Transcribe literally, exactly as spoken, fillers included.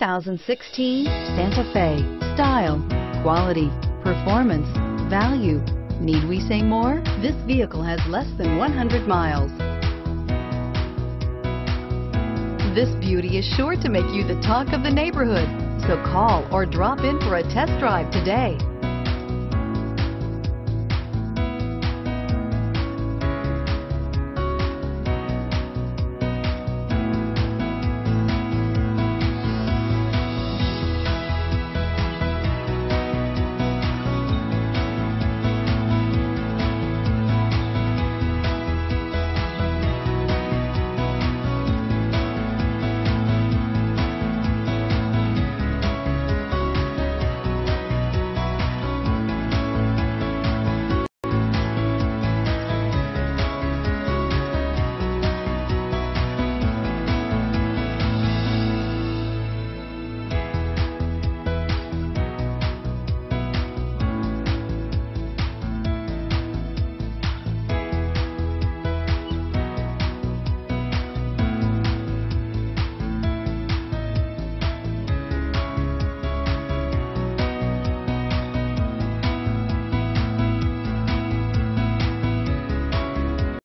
two thousand sixteen Santa Fe. Style, quality, performance, value. Need we say more? This vehicle has less than one hundred miles. This beauty is sure to make you the talk of the neighborhood, so call or drop in for a test drive today.